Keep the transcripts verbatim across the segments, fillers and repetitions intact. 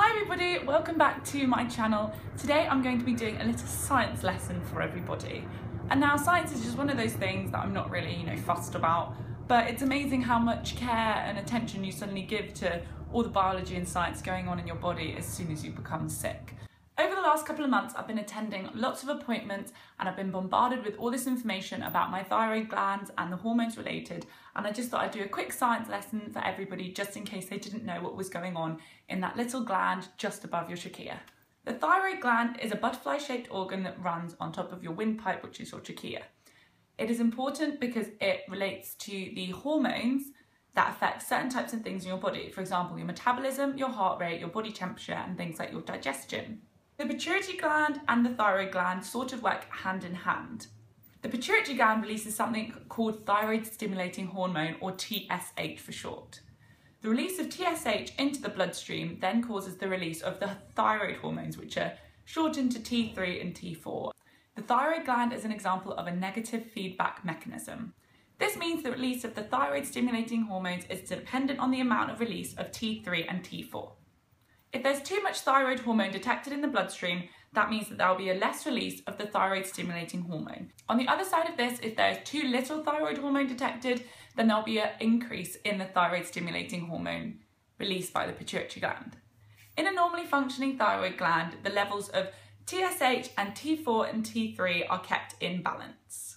Hi everybody, welcome back to my channel. Today I'm going to be doing a little science lesson for everybody. And now science is just one of those things that I'm not really, you know, fussed about, but it's amazing how much care and attention you suddenly give to all the biology and science going on in your body as soon as you become sick. Over the last couple of months, I've been attending lots of appointments and I've been bombarded with all this information about my thyroid glands and the hormones related. And I just thought I'd do a quick science lesson for everybody just in case they didn't know what was going on in that little gland just above your trachea. The thyroid gland is a butterfly-shaped organ that runs on top of your windpipe, which is your trachea. It is important because it relates to the hormones that affect certain types of things in your body. For example, your metabolism, your heart rate, your body temperature, and things like your digestion. The pituitary gland and the thyroid gland sort of work hand in hand. The pituitary gland releases something called thyroid stimulating hormone, or T S H for short. The release of T S H into the bloodstream then causes the release of the thyroid hormones, which are shortened to T three and T four. The thyroid gland is an example of a negative feedback mechanism. This means the release of the thyroid stimulating hormones is dependent on the amount of release of T three and T four. If there's too much thyroid hormone detected in the bloodstream, that means that there will be a less release of the thyroid stimulating hormone. On the other side of this, if there's too little thyroid hormone detected, then there'll be an increase in the thyroid stimulating hormone released by the pituitary gland. In a normally functioning thyroid gland, the levels of T S H and T four and T three are kept in balance.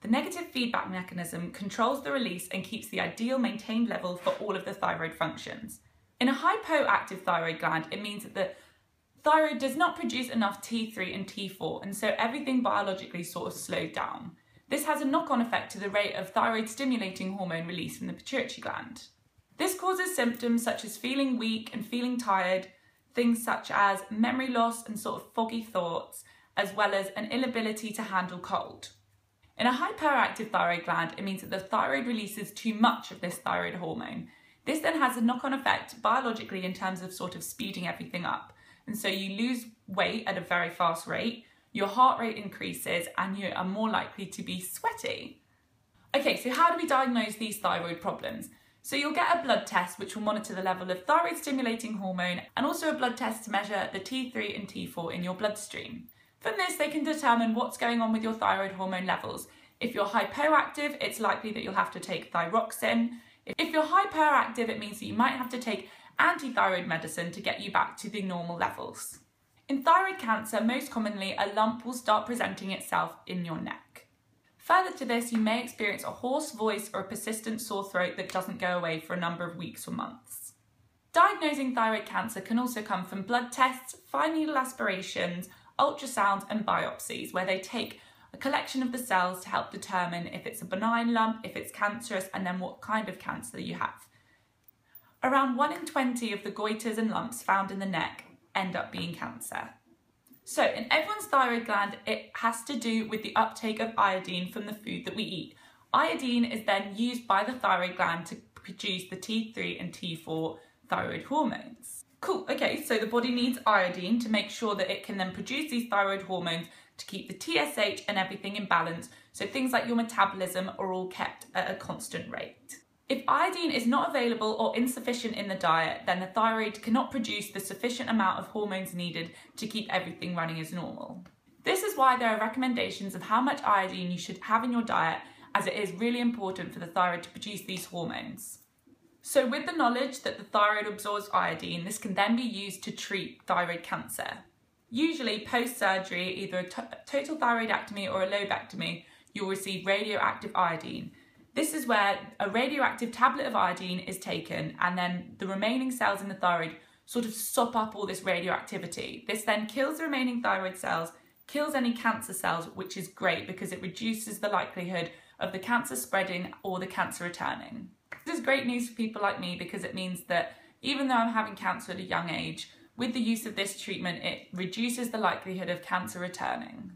The negative feedback mechanism controls the release and keeps the ideal maintained level for all of the thyroid functions. In a hypoactive thyroid gland, it means that the thyroid does not produce enough T three and T four, and so everything biologically sort of slowed down. This has a knock-on effect to the rate of thyroid-stimulating hormone release from the pituitary gland. This causes symptoms such as feeling weak and feeling tired, things such as memory loss and sort of foggy thoughts, as well as an inability to handle cold. In a hyperactive thyroid gland, it means that the thyroid releases too much of this thyroid hormone. This then has a knock-on effect biologically in terms of sort of speeding everything up. And so you lose weight at a very fast rate, your heart rate increases, and you are more likely to be sweaty. Okay, so how do we diagnose these thyroid problems? So you'll get a blood test which will monitor the level of thyroid stimulating hormone and also a blood test to measure the T three and T four in your bloodstream. From this, they can determine what's going on with your thyroid hormone levels. If you're hypoactive, it's likely that you'll have to take thyroxine. If you're hyperactive, it means that you might have to take anti-thyroid medicine to get you back to the normal levels. In thyroid cancer, most commonly, a lump will start presenting itself in your neck. Further to this, you may experience a hoarse voice or a persistent sore throat that doesn't go away for a number of weeks or months. Diagnosing thyroid cancer can also come from blood tests, fine needle aspirations, ultrasounds, and biopsies, where they take a collection of the cells to help determine if it's a benign lump, if it's cancerous, and then what kind of cancer you have. Around one in twenty of the goiters and lumps found in the neck end up being cancer. So in everyone's thyroid gland, it has to do with the uptake of iodine from the food that we eat. Iodine is then used by the thyroid gland to produce the T three and T four thyroid hormones. Cool, okay, so the body needs iodine to make sure that it can then produce these thyroid hormones to keep the T S H and everything in balance, so things like your metabolism are all kept at a constant rate. If iodine is not available or insufficient in the diet, then the thyroid cannot produce the sufficient amount of hormones needed to keep everything running as normal. This is why there are recommendations of how much iodine you should have in your diet, as it is really important for the thyroid to produce these hormones. So with the knowledge that the thyroid absorbs iodine, this can then be used to treat thyroid cancer. Usually post-surgery, either a total thyroidectomy or a lobectomy, you'll receive radioactive iodine. This is where a radioactive tablet of iodine is taken, and then the remaining cells in the thyroid sort of sop up all this radioactivity. This then kills the remaining thyroid cells, kills any cancer cells, which is great because it reduces the likelihood of the cancer spreading or the cancer returning. This is great news for people like me because it means that even though I'm having cancer at a young age, with the use of this treatment, it reduces the likelihood of cancer returning.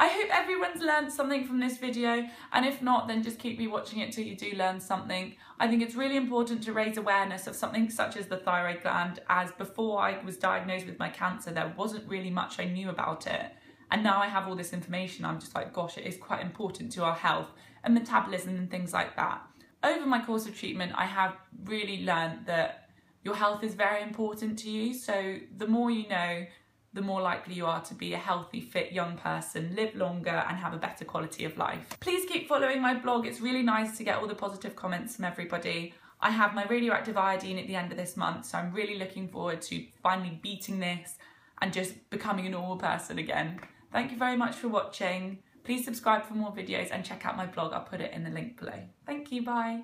I hope everyone's learned something from this video, and if not, then just keep rewatching it till you do learn something. I think it's really important to raise awareness of something such as the thyroid gland, as before I was diagnosed with my cancer, there wasn't really much I knew about it. And now I have all this information, I'm just like, gosh, it is quite important to our health and metabolism and things like that. Over my course of treatment, I have really learned that Your health is very important to you, so the more you know, the more likely you are to be a healthy, fit young person, live longer and have a better quality of life. Please keep following my blog. It's really nice to get all the positive comments from everybody. I have my radioactive iodine at the end of this month, so I'm really looking forward to finally beating this and just becoming a normal person again. Thank you very much for watching. Please subscribe for more videos and check out my blog. I'll put it in the link below. Thank you, bye.